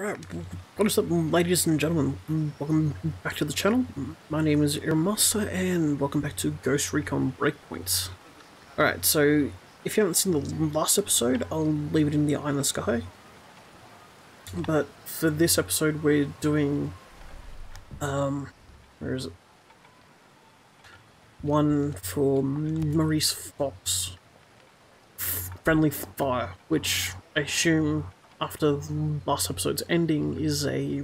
Alright, what is up, ladies and gentlemen? Welcome back to the channel. My name is Irumasa and welcome back to Ghost Recon Breakpoint. Alright, so if you haven't seen the last episode, I'll leave it in the eye in the sky. But for this episode, we're doing... where is it? One for Maurice Fox. Friendly Fire, which I assume after the last episode's ending is a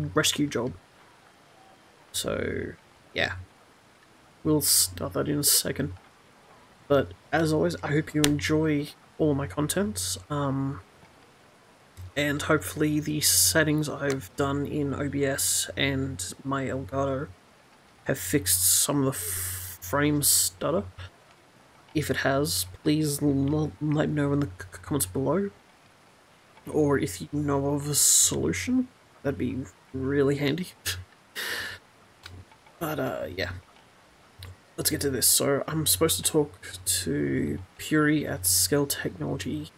rescue job. So, yeah. We'll start that in a second. But as always, I hope you enjoy all my contents. And hopefully the settings I've done in OBS and my Elgato have fixed some of the frame stutter. If it has, please let me know in the comments below. Or if you know of a solution, that'd be really handy. But yeah, let's get to this. So I'm supposed to talk to Puri at Scale Technology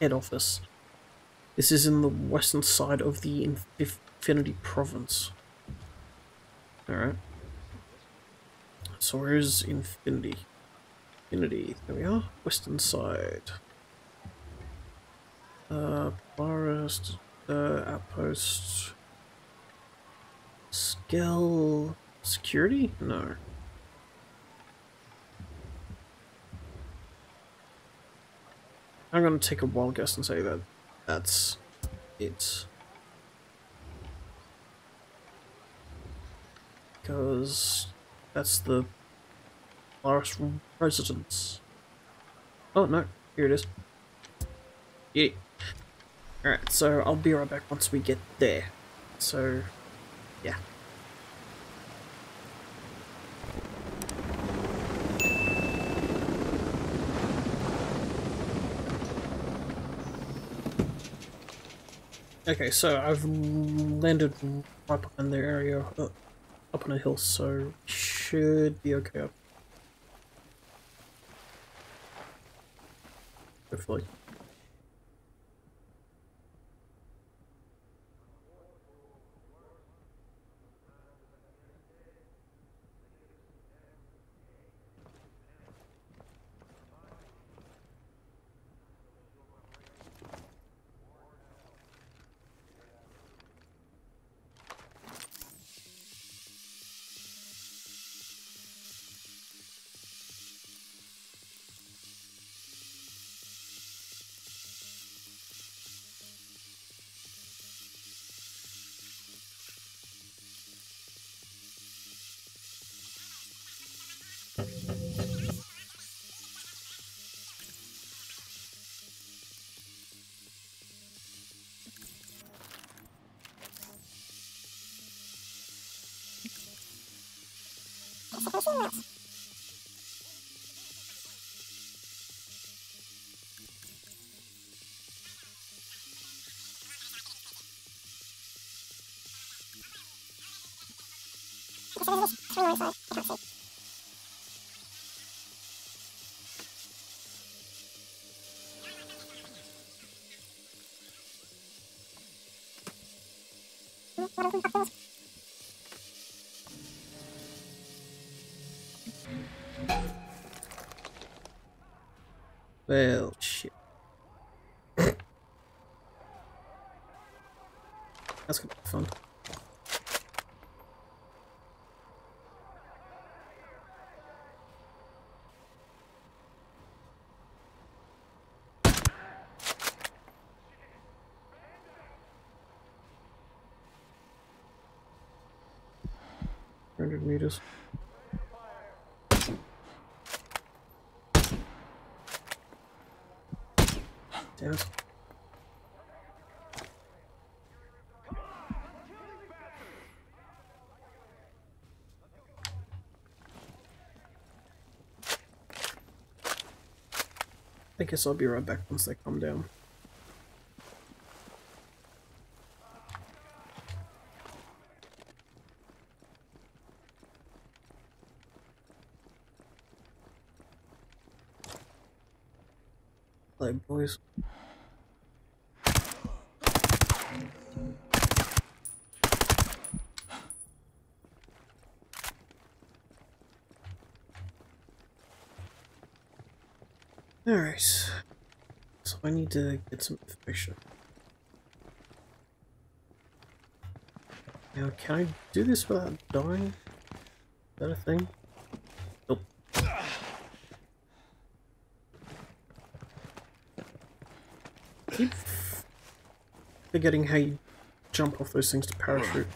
head office. This is in the western side of the Infinity Province. All right. So where's Infinity? Infinity. There we are. Western side. Forest, outpost, Skell, security? No. I'm gonna take a wild guess and say that that's it. Because that's the forest residence. Oh no, here it is. Yeah. Alright, so I'll be right back once we get there. So, yeah. Okay, so I've landed right behind the area, up on a hill, so should be okay up. Hopefully. Well, shit. That's gonna be fun. Meters. Damn it. I guess I'll be right back once they calm down. Boys. Alright. So I need to get some information. Now, can I do this without dying? Is that a thing? Nope. I keep forgetting how you jump off those things to parachute.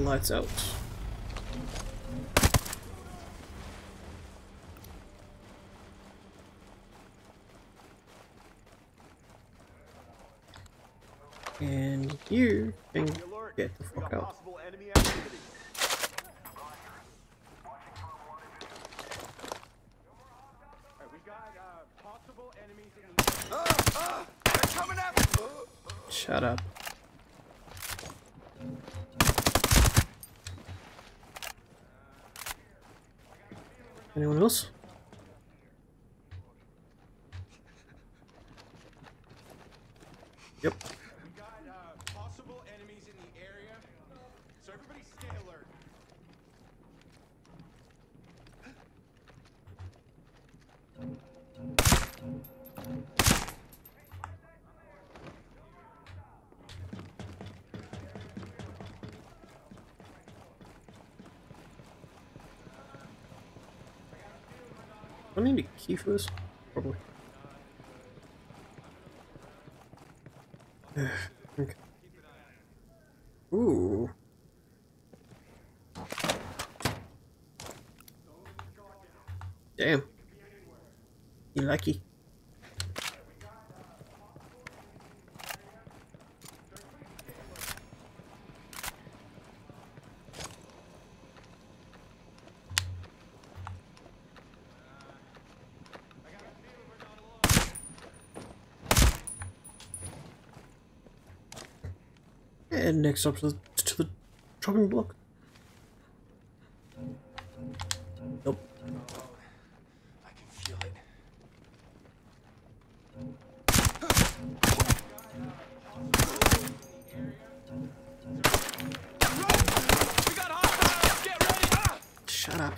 Lights out. And you can get the fuck out. Shut up. Anyone else? Yep. We got possible enemies in the area. So everybody stay alert. I need a key for this, probably. Okay. Ooh. Damn. You lucky. And next up to the chopping block. Nope. I can feel it. Shut up.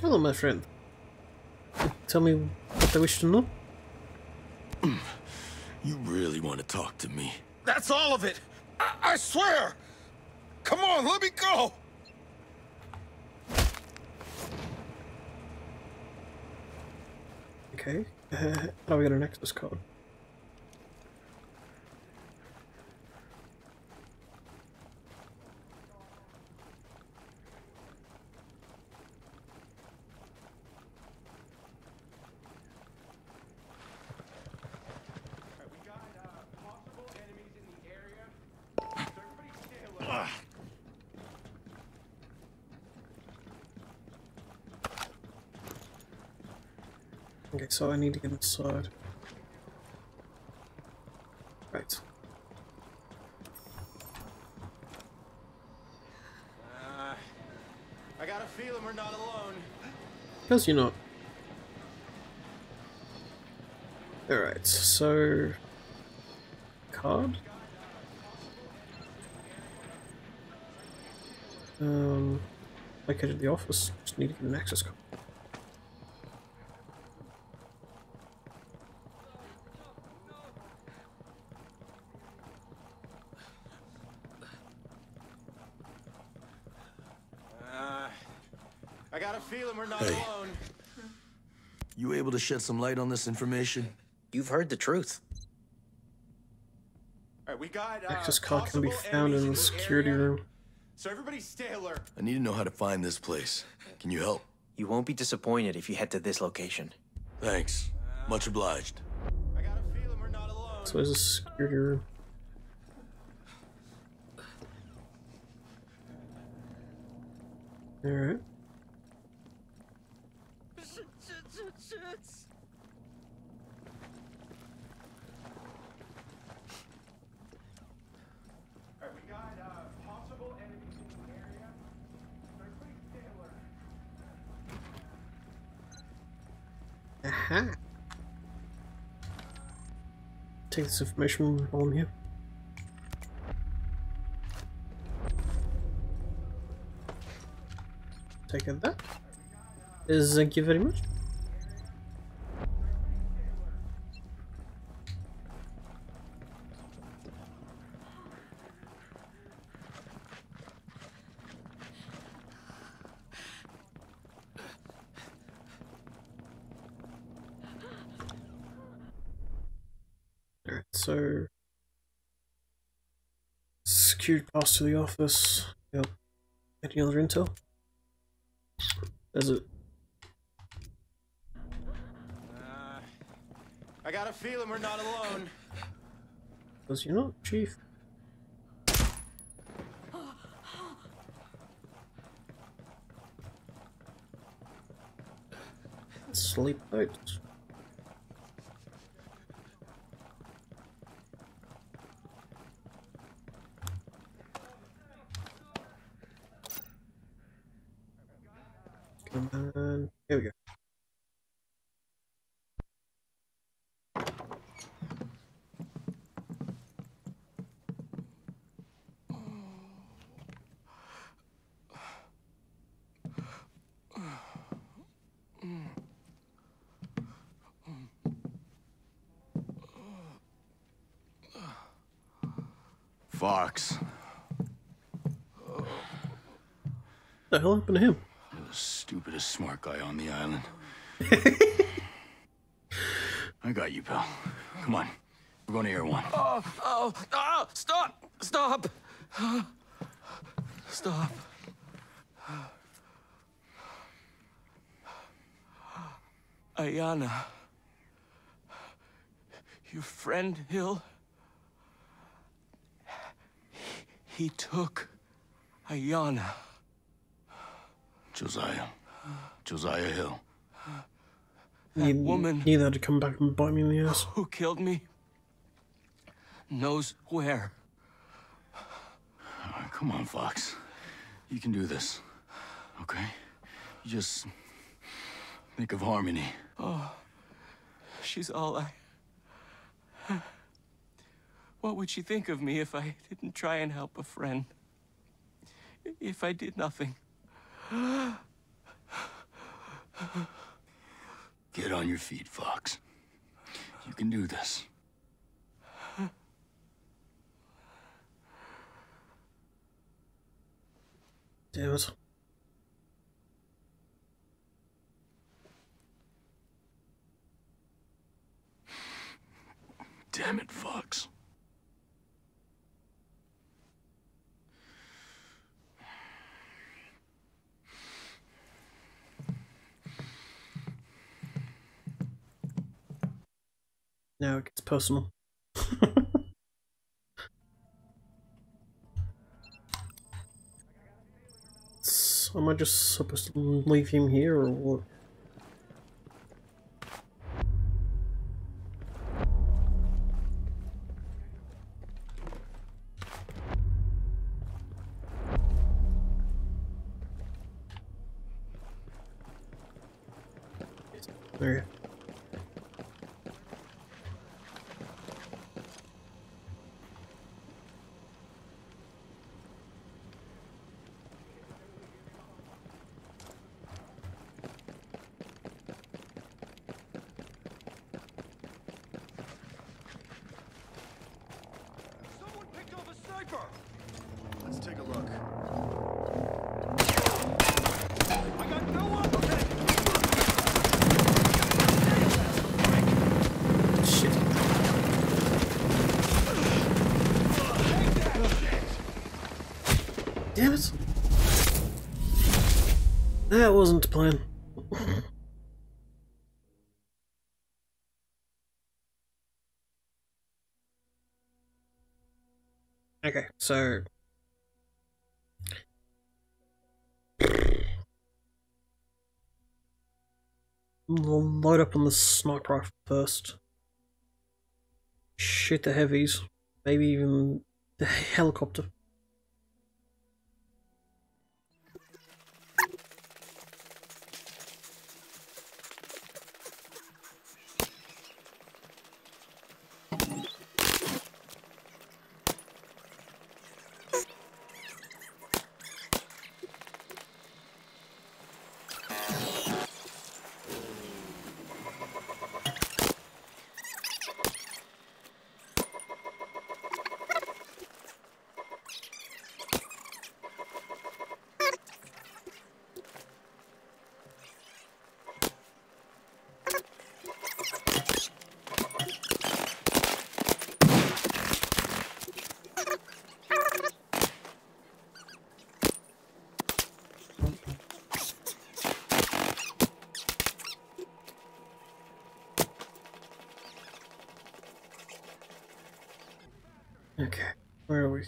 Hello, my friend. Tell me what they wish to know. You really want to talk to me? That's all of it! I swear! Come on, let me go! Okay. How do we get an Exodus card? Okay, so I need to get inside. Right. I got a feeling we're not alone. Because you're not. Alright, so... Card? Located at the office. Just need to get an access card. got a feeling we're not alone. You able to shed some light on this information? You've heard the truth. All right, we got access card can be found in the security room. So everybody stay alert. I need to know how to find this place. Can you help? You won't be disappointed if you head to this location. Thanks. Much obliged. I got a feeling we're not alone. So there's a security room. All right. Aha. Take this information while I'm here. Take that. Thank you very much. So, secured pass to the office. Yep. Any other intel? That's it. I got a feeling we're not alone. Was you not, Chief? Sleep out. Here we go. Fox. What the hell happened to him? Stupidest smart guy on the island. I got you, pal. Come on. We're going to Erewhon. Oh, stop! Stop! Stop. Ayana. Your friend, Hill? He took Ayana. Josiah Hill. That woman. He had to come back and bite me in the ass. Who killed me? Knows where. Oh, come on, Fox. You can do this. Okay? You just think of Harmony. Oh, she's all I. What would she think of me if I didn't try and help a friend? If I did nothing? Get on your feet, Fox. You can do this. Damn it. Damn it, Fox. Now it gets personal. So am I just supposed to leave him here or what? There you go. Let's take a look. I got no one. Damn it! That wasn't the plan. Okay, so... We'll load up on the sniper rifle first. Shoot the heavies. Maybe even the helicopter. Okay, where are we?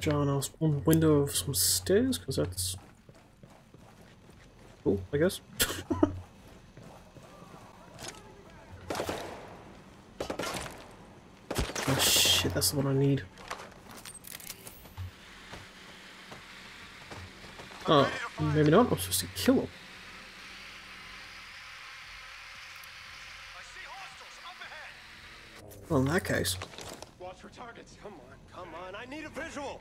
John, I'll spawn window of some stairs, because that's cool, I guess. That's the one I need. Oh, maybe not. I'm supposed to kill him. Well, in that case. Watch for targets. Come on, come on. I need a visual.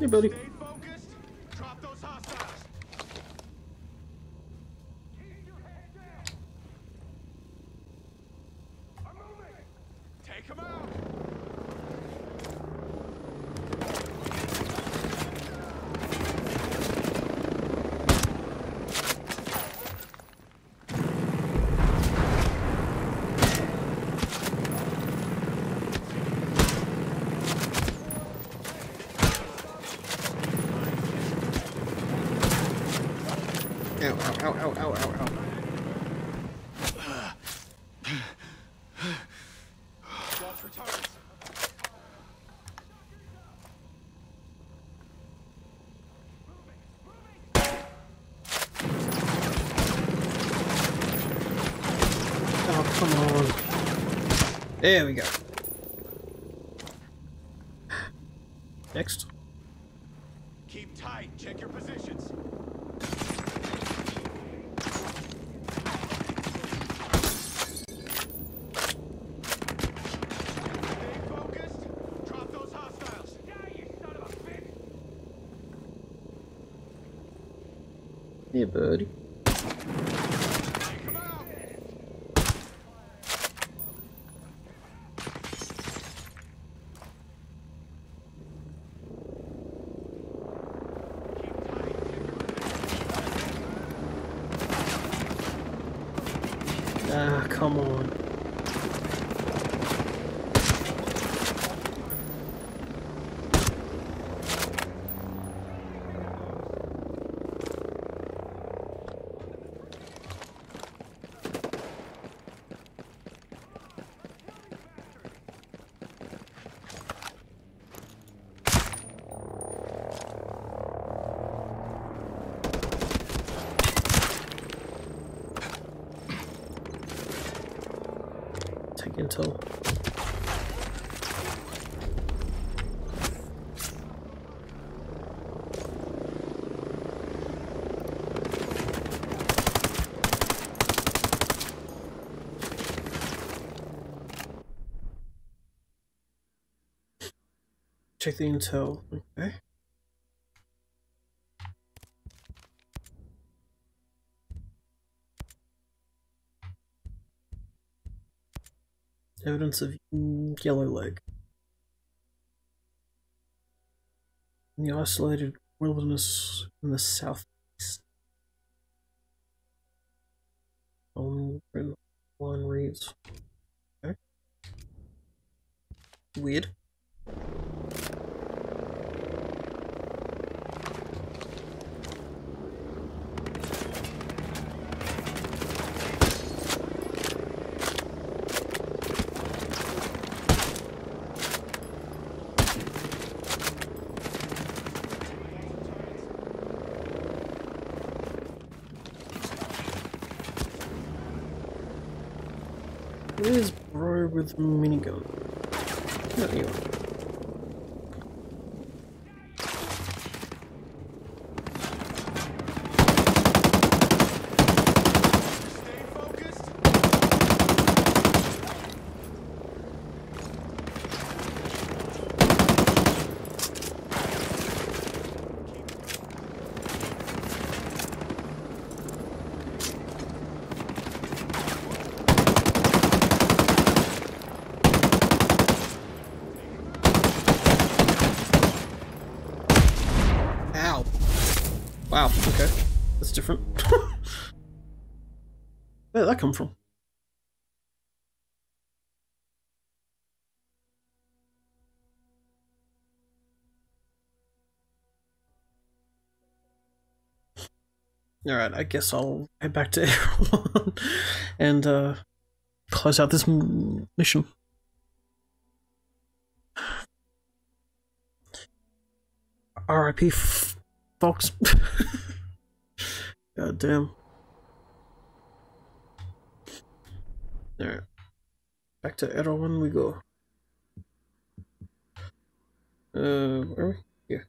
Hey, buddy. There we go. Next. Keep tight. Check your positions. Stay focused. Drop those hostiles. Die, you son of a bitch. Yeah, buddy. Come on. Until check the intel, okay. Evidence of yellow leg. In the isolated wilderness in the southeast. The line reads. Okay. Weird. Where's bro with minigun? No, you different. Where did that come from? Alright, I guess I'll head back to Erewhon and close out this mission. R.I.P. Fox. God damn. Alright. Back to Erewhon we go. Where are we? Here.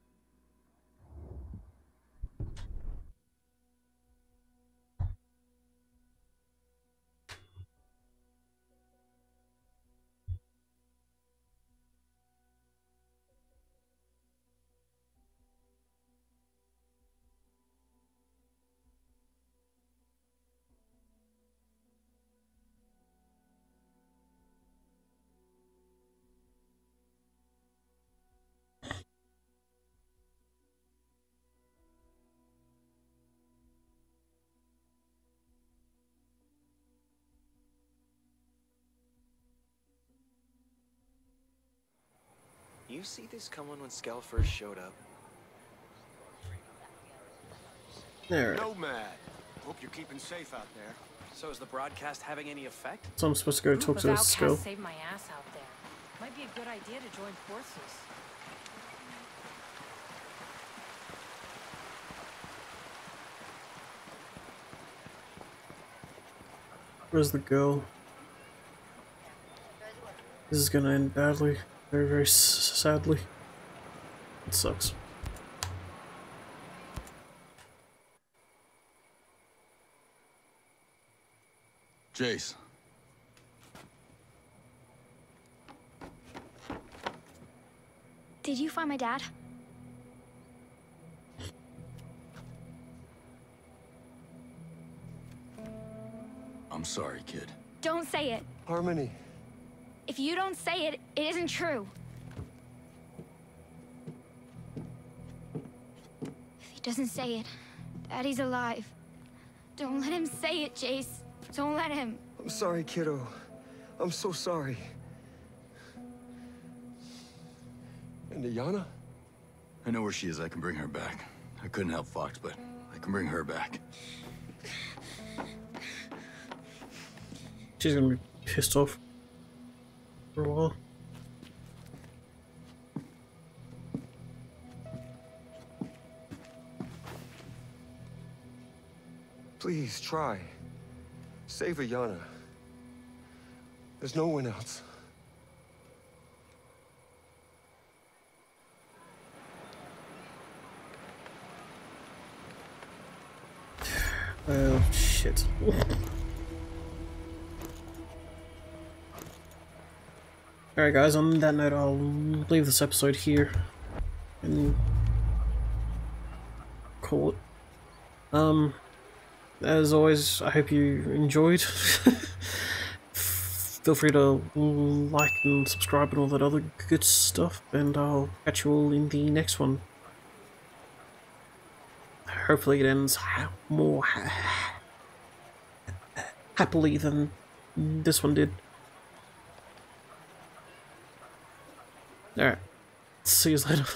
You see this coming when Skell first showed up? There. Nomad. Hope you're keeping safe out there. So is the broadcast having any effect? So I'm supposed to go talk to Skell. Save my ass out there. Might be a good idea to join forces. Where's the girl? This is gonna end badly. Very, very sadly. It sucks. Jace. Did you find my dad? I'm sorry, kid. Don't say it. Harmony. If you don't say it, it isn't true. If he doesn't say it, Daddy's alive. Don't let him say it, Jace. Don't let him. I'm sorry, kiddo. I'm so sorry. And Ayana? I know where she is. I can bring her back. I couldn't help Fox, but I can bring her back. She's gonna be pissed off. For a while. Please try. Save Ayana. There's no one else. Oh, shit. Alright guys, on that note, I'll leave this episode here and call it. As always, I hope you enjoyed. feel free to like and subscribe and all that other good stuff, and I'll catch you all in the next one. Hopefully it ends more happily than this one did. Alright, see you later.